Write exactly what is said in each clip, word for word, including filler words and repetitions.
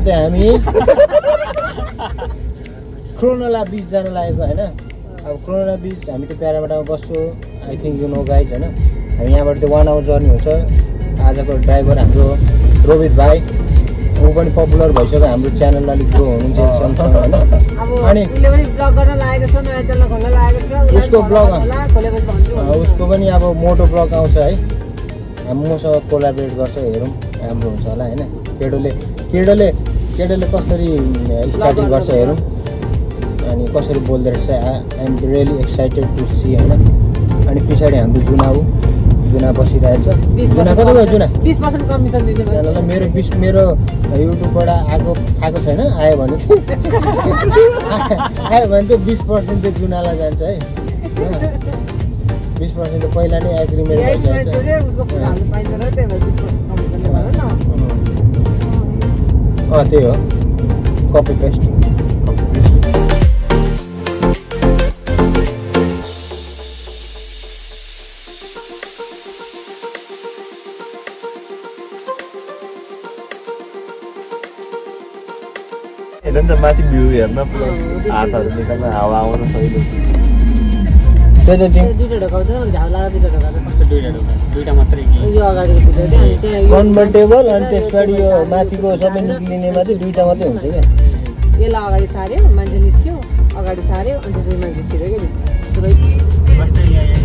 साथै हामी क्रोनोला बीच जान लागेको हैन अब क्रोनोला बीच हामी त प्याराबाटामा बस्छौ I think you know guys हैन हामी यहाँबाट त one आवर जर्नी हुन्छ आजको ड्राइभर हाम्रो रोहित भाइ उ पनि पपुलर भइसक्यो हाम्रो च्यानलमा लिखो हुनुहुन्छ सँगसँगै हैन अनि उले पनि ब्लग गर्न लागेको छ नयाँ च्यानल खोल्न लागेको छ उसको ब्लग खोलेपछि भन्छु उसको पनि अब मोटो ब्लग आउँछ है हामीसँग कोलाबोरेट गर्छ हेरौं राम्रो हुन्छ होला हैन केडोले केडोले केडोले कसरी स्टार्टिङ गर्छ हेरौं अनि कसरी बोल्दै रहेछ I am really excited to see हैन अनि पछाडी हाम्रो जुनाउ जुना बसिरहेछ जुना कति गयो जुना twenty percent कमिसन दिने भयो मेरो twenty मेरो YouTube बाट आको आको छैन आयो भने आयो भने त twenty percent त जुनाला जान्छ है twenty percent त पहिला नै एग्रीमेन्ट भइसक्यो उसको हाल्नु पाइदैन त्यही भएर twenty percent कमिसन भएर न अ त्यही हो copy paste Then the mathi view here, na plus art haru nikalna hawa auna sailo. Then the duita dhakautha na jhavla duita dhakautha first duita dhakautha duita matrai ki yo agadi pucha ani convertible ani tespaadi yo mathi ko sabai niklene ma chai duita matrai huncha ke yela agadi saryo manche niskyo agadi saryo ani duita manche chiryo ke purai basta yaha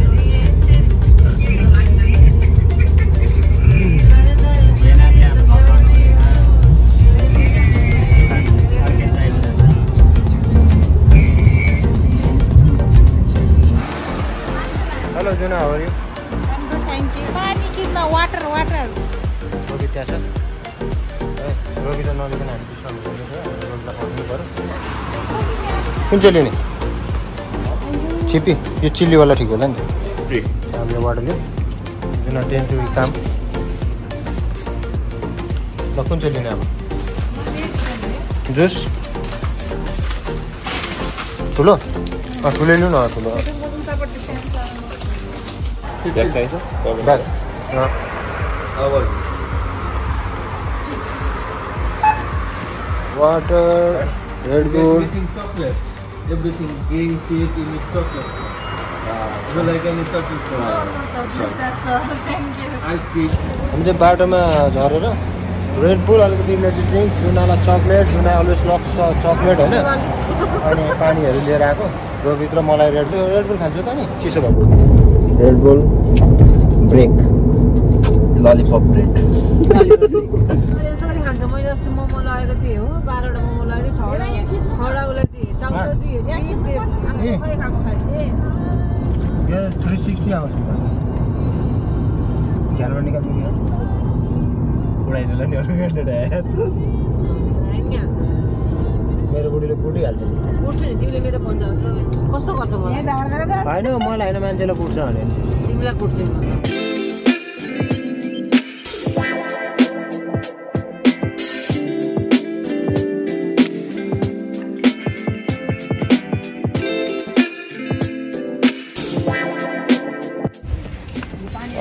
Hello Juna, how are you? I'm good, thank you. Pani kitna water, water. Okay, Tasha. Hey, Rogi the no even empty shop. Road la pauni par. Kunche lene. Chippy, ye chilli wala theek hola ni. Theek. Hamle water le. Juna ten to kam. La kunche lene ab. Juice. Tulo. A tulo le na tulo. Back side, sir. Back. Yeah. How about you? Water, Red Bull. Missing chocolates. Everything. Green seed, you need chocolates. Ah, so like any chocolate. No, no chocolates. That's all. Thank you. Ice cream. हम जब बाटो में जा रहे ना, Red Bull अलग भी energy drinks, सुना ना chocolate, सुना always lots of chocolate है ना, और पानी है ले रहा को, दो भीतर मलाई Red Bull, Red Bull खाने का नहीं, चीज़ बाबू Red Bull break lollipop break three sixty hours मेरो बुढीले पुटी हाल्छ पुट्छ नि तिमीले मेरो फोन जान्छ कस्तो गर्छ मलाई हैन मलाई हैन मान्छेले पुट्छ भने तिमीलाई पुट्दैन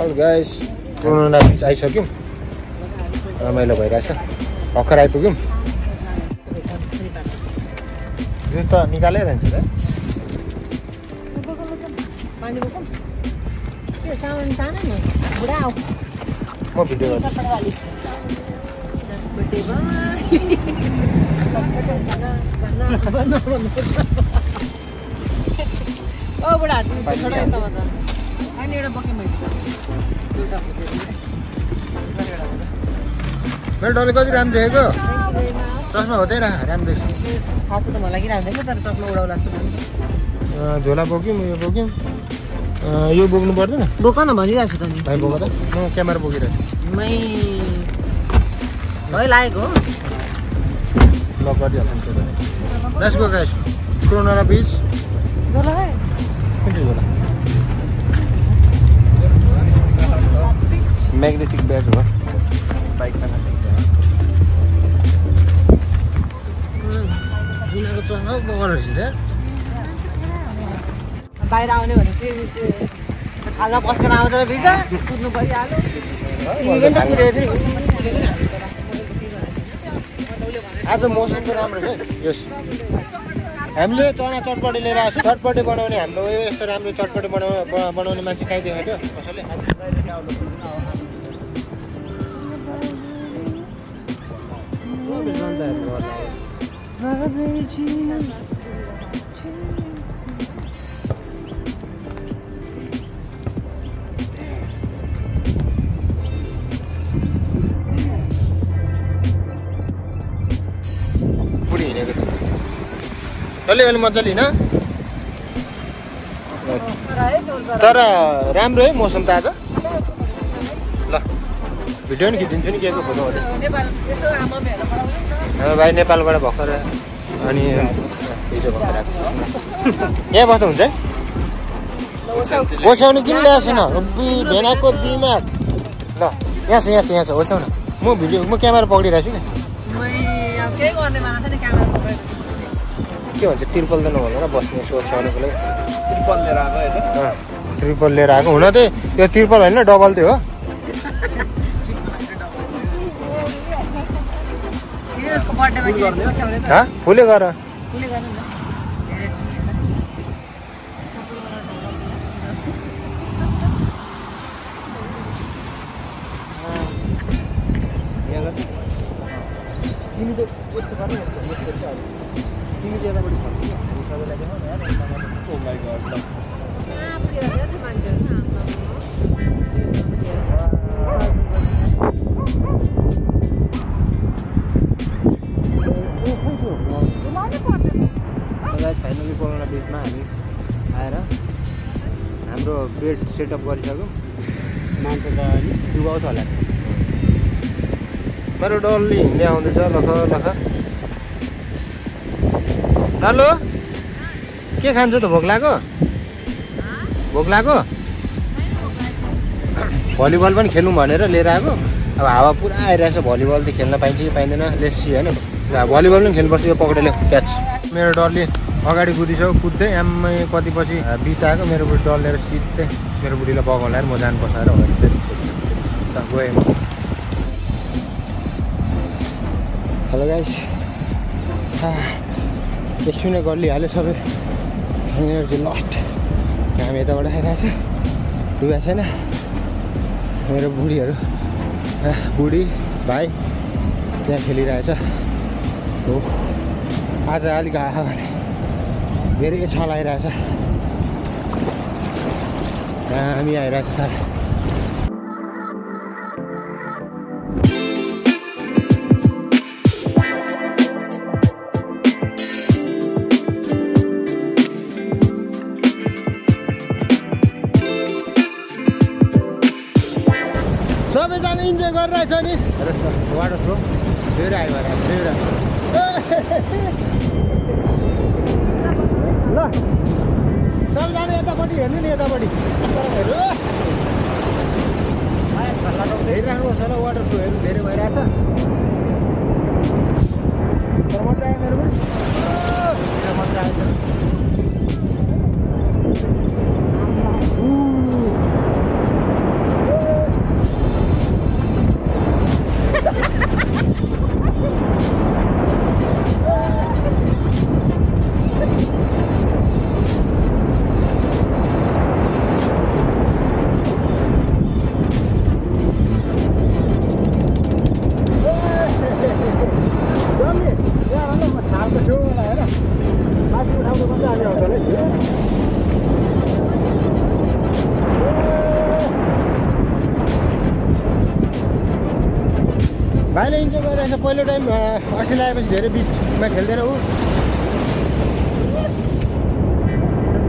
All guys कोरोना बीच आइसक्यौं रमाइलो भइरहेछ भर्खर आइपुग्यौं This is the Nikale ranch, right? What video is this? चस्मा होतै र राम्रो देख्छ खास त मलाई किराउँदैन तर चप्लो उडाउ लाग्छ अ झोला बोक्यौ यो बोक्यौ यो बोक्नु पर्दैन बोक्न भनिराछु त नि भाइ बोक त म क्यामेरा बोकिराछु मै भइ लागेको हो ल गरिहाल्नु त लेट्स गो गाइस क्रोनोला बीच झोला है कुन झोला म्याग्नेटिक ब्याग हो बाइकमा How much is that? Buy down the visa. Even the आज मौसम तो राम्रो छ यस हामीले चना चटपटी लिएर आएछौं चटपटी बनाउने हाम्रो यो यस्तो राम्रो चटपटी बनाउने बनाउने मान्छे कतै देखाथ्यो कसैले अलि अलि मजाले हैन तर राम्रो है मौसम त आज ल भिडियो नि खिचिदिन्छु नि केको फोटो होला नेपाल यसो आमा भेला पढाउने न भाइ नेपालबाट भखर अनि हिजो भखर आएको यहाँ बस्दा हुन्छ ओछ्याउनु किन ल्याएछ न भेनाको बिमार ल यहाँ छ यहाँ छ यहाँ छ ओछ्याउनु म भिडियो म क्यामेरा पकडिरहेछु नि म अब के गर्ने माना छ नि क्यामेरा पकडेर के भन्छ त्रिपल त नभनेर बस्ने सोच्छौनको लागि त्रिपल लिएर आको हैन त्रिपल लिएर आको हुन त यो त्रिपल हैन डबल त हो यसको बर्थडेमा के ओछ्याउने त ह फुले गर फुले गर्नु न यहाँ त तिमी त कस्तो गर्नु यस्तो मस्कर्छ अब Oh my God! Guys, finally, we are ready. We are bed set up. We are ready. But only now, this is hello के खान्छौ त भोक लाग्यो भोक लाग्यो भलिबल पनि खेल्नु भनेर लिएर आएको अब हावा पुरा आइरहेछ भलिबल त खेल्न पाइन्छ कि पाइदैन लेट्स सी हैन भलिबल पनि खेल्नुपर्छ यो पकडेले क्याच मेरो डरले अगाडि गुदिसौ कुद्दै आम्मै कति पछि बीच आएको मेरो बुढी डर लिएर सिधै मेरो बुढीलाई बगाउला म जान बसाएर भन्दै त गए म हेलो गाइस एकछिन गल्ली हाले सबै एनर्जी लस्ट हामी यताबाट आइरहेछ डुबा छैन मेरो बुढीहरू बुढी भाइ त्यहाँ खेलिरहेछ हो आज अलिक आहा भने धेरै इच्छा लागिरहेछ हामी आइरहेछ साथै What is the water flow? Here I am. Here I am. Look, some are at the body, and many at the body. I have a lot of air and was a water flow. Very well. What I am nervous? Oh, I'm not tired. भाइले enjoy गरिरहेछ पहिलो time अस्ति लागेपछि धेरै बीचमा खेल्दैन उ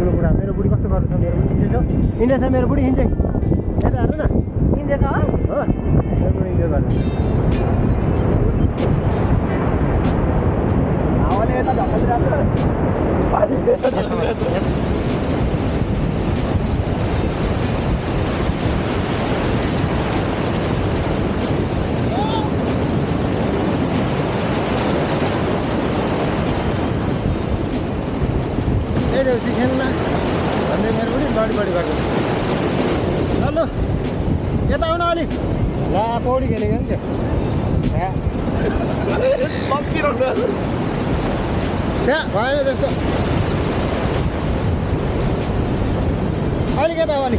ठुलो कुरा मेरो बुढी कस्तो गर्छ मेरो इन्जोय छ इन्जोय छ मेरो बुढी इन्जोय हेर्नु न इन्जोय छ हो मेरो बुढी इन्जोय गर्छ हावाले यता झकिरहेछ पानी देख्छ Hello, get down, Ali. La, podi, get it. It must be not well. Yeah, why is this? I'll get that one.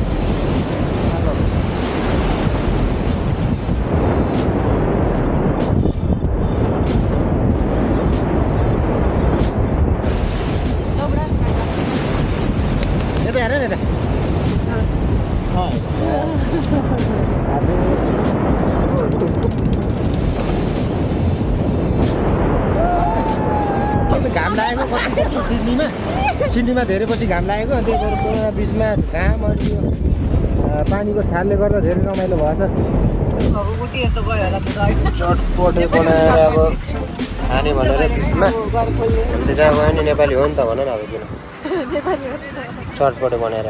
सिन्धीमा धेरैपछि घाम लागेको अनि त्यसपछि कोरोना बीचमा घाम अनि पानीको छालले गर्दा धेरै रमाइलो भएछ। अब गुटी यस्तो गयो होला चटपटे बनाएर अब खाने भनेर बीचमा त्यसै गयो नि नेपाली हो नि त भन न अब किन नेपाली हो नि चटपटे बनाएर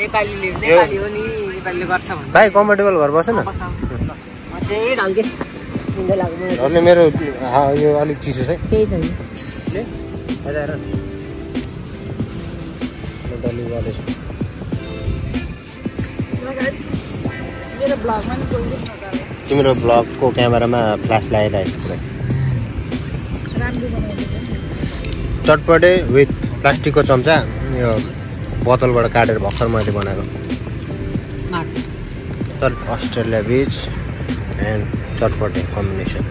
नेपालीले नेपाली हो नि नेपालीले गर्छ भने भाइ कम्फर्टेबल भएर बस्न अझै ढङ्गले सुन्दर लाग्यो अनि मेरो यो अलिक चिसो छ केही छैन ले Hey there. Let Ali go this. मेरा ब्लॉग में कोई नहीं लगा है। कि मेरा ब्लॉग को कैमरा में फ्लैशलाइट है इसमें। चटपटे विथ प्लास्टिक को चम्चा यो बोतल बड़ा काटेर बक्सर में ले बनाएगा। Smart. तर ऑस्ट्रेलिया बीच एंड चटपटे combination.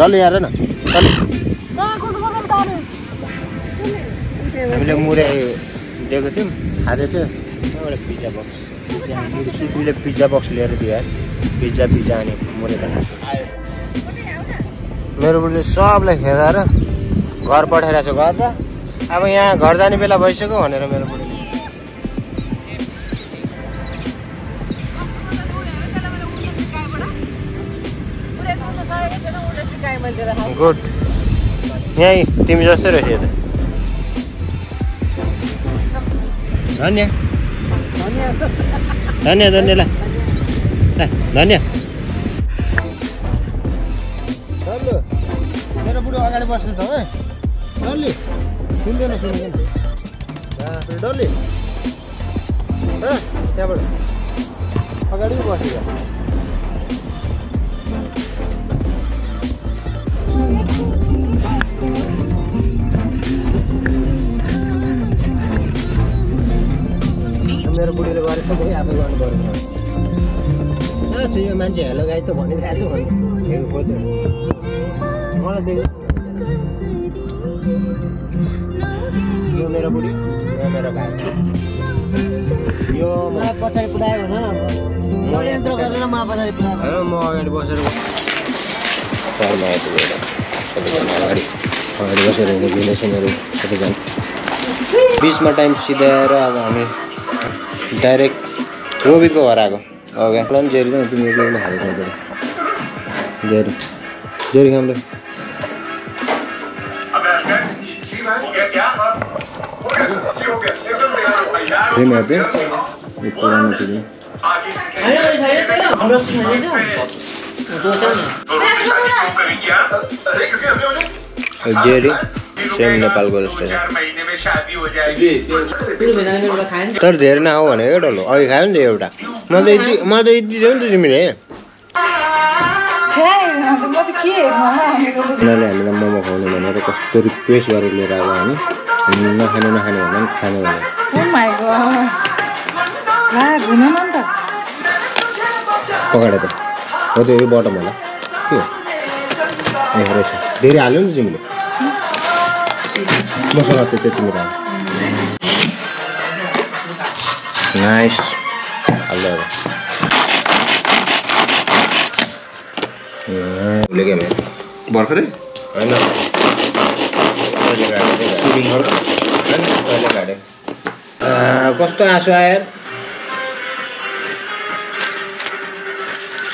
Dal yaar na dal ma khud bol ta nahi mile mure dekho tim khade the एउटा pizza box pizza pizza box lere diya pizza pizza ani mure ta मेरो बोले सबलाई खेदाएर घर पठाइरा छ घर त अब यहाँ घर जाने बेला भइसक्यो भनेर मेरो बोले Good. Yeah, team just here. Danya, Danya, Danya, Danya, la, la, Danya. Hello. मेरा पूरा आगे बच्चे तो हैं. Dolly, सुन देना सुन देना. हाँ, Dolly. हाँ, क्या बोल? आगे भी बच्चे. मेरो बुढीले गरेको पनि आफै गर्नु पर्छ। न छ यो मान्छे हेलो गाइस त भनिरहेको छ भन्ने खोज्छ। मलाई देख यो मेरो बुढी यो मेरो भाइ यो म पछाडी पुडायो भने म यन्त्र गरेर म पछाडी पुडायो हैन म अगाडि बसेर घरमा आइपुगेर सबैजना अगाडि अगाडि बसेर रिलेसनहरु सबैजना बीचमा टाइम सिधाएर अब हामी डाइरेक्ट रोबी को घर आको ओके प्लान जेरी न तिमी एकले हाल गर्दै जेरी जेरी हामीले अबे जी भाइ हो गया क्या हो गया जी हो गया एकदम तैयार हो यार ये मैं पे एक पुराना टीवी अरे भाई हम लोग सुन ले दो दो जेरी सेम नेपाल को स्टेशन शादी हो जाएगी पूरे बनाने वाला खाएं तर देर ना हो बनेगा डॉलो और खाएं नहीं उड़ा माता इतनी माता इतनी जाऊँ तो जिम्मे नहीं चाहे ना तो मत किए मामा नहीं नहीं नहीं मम्मा को नहीं मैंने तो कस्टरी पेश वाले ले रहा हूँ Oh my god. Nice. I love it. What did you get? What did you get? What did you I want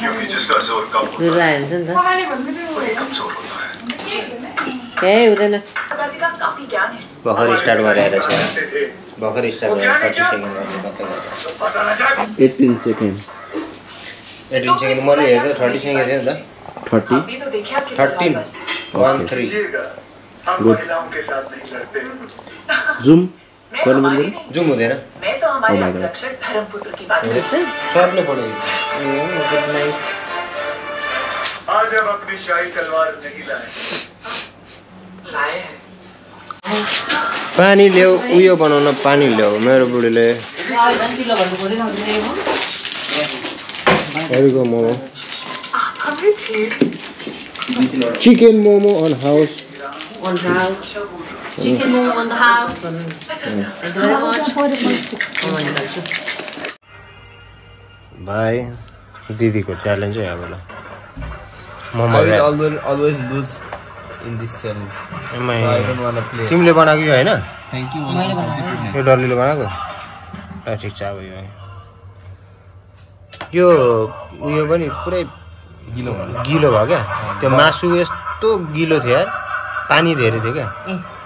You just got so comfortable. Hey, then a coffee down. Bahari started what I said. Bahari started eighteen seconds. eighteen seconds more, thirty seconds. Thirty? Thirteen. One three. Good. Zoom. Zoom. Zoom. Oh my God. Pani leo, uyo banana pani leo. Mero budi le. There we go, Momo. Chicken Momo on house. On house. Chicken Momo on the house. Bye. Didi ko challenge hai abla. Mama. I will always always lose in this challenge. So I don't wanna play. Team le bana ke hai na? Thank you. Ye dolly le bana ko. Achhi chao bhai. Yo, yo bani pure Gilo, Gilo, okay? The masu is two Gilo there, Pani there, okay?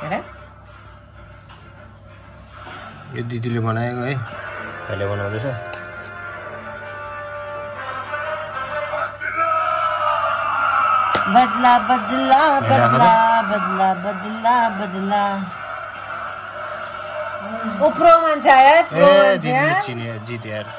Eh, you did the one I go, eh? I live on the side. Badla, badla, badla, badla, badla, badla. Oh, pro man, eh? Pro man, eh?